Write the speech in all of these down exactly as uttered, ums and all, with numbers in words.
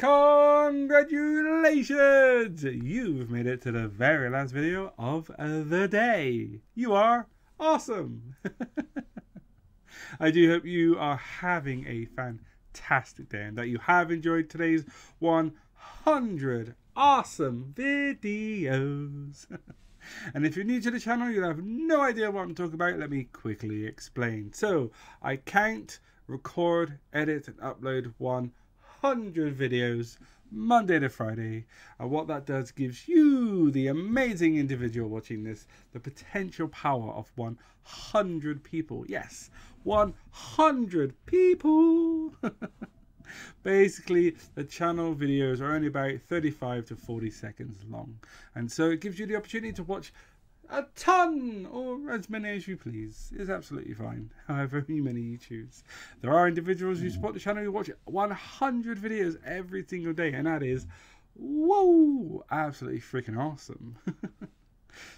Congratulations! You've made it to the very last video of the day. You are awesome! I do hope you are having a fantastic day and that you have enjoyed today's one hundred awesome videos. And if you're new to the channel, you'll have no idea what I'm talking about. Let me quickly explain. So I count, record, edit and upload one hundred videos Monday to Friday, and what that does gives you, the amazing individual watching this, the potential power of one hundred people. Yes, one hundred people. Basically, the channel videos are only about thirty-five to forty seconds long, and so it gives you the opportunity to watch a ton, or as many as you please. Is absolutely fine, however many you choose. There are individuals who support the channel who watch one hundred videos every single day, and that is, whoa, absolutely freaking awesome.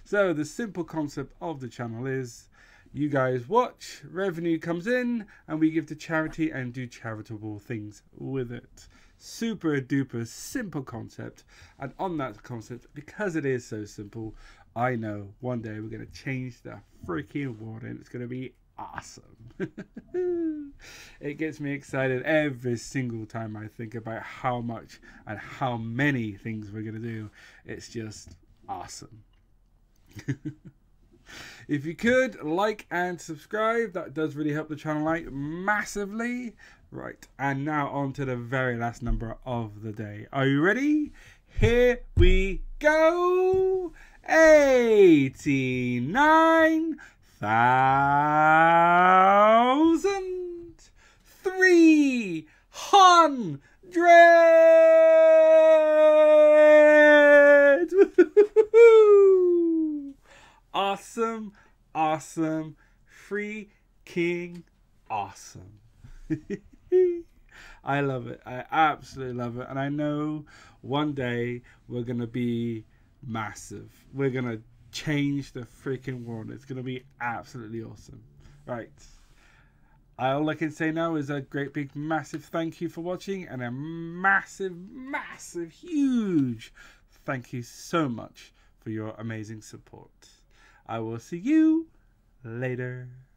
So the simple concept of the channel is, you guys watch, revenue comes in, and we give to charity and do charitable things with it. Super duper simple concept. And on that concept, because it is so simple, I know one day we're going to change the freaking world and it's going to be awesome. It gets me excited every single time I think about how much and how many things we're going to do. It's just awesome. If you could like and subscribe, that does really help the channel out massively. Right, and now on to the very last number of the day. Are you ready? Here we go. eighty-nine thousand three hundred. Awesome, awesome, freaking awesome. I love it. I absolutely love it. And I know one day we're going to be massive. We're going to change the freaking world. It's going to be absolutely awesome. Right. All I can say now is a great big massive thank you for watching, and a massive, massive, huge thank you so much for your amazing support. I will see you later.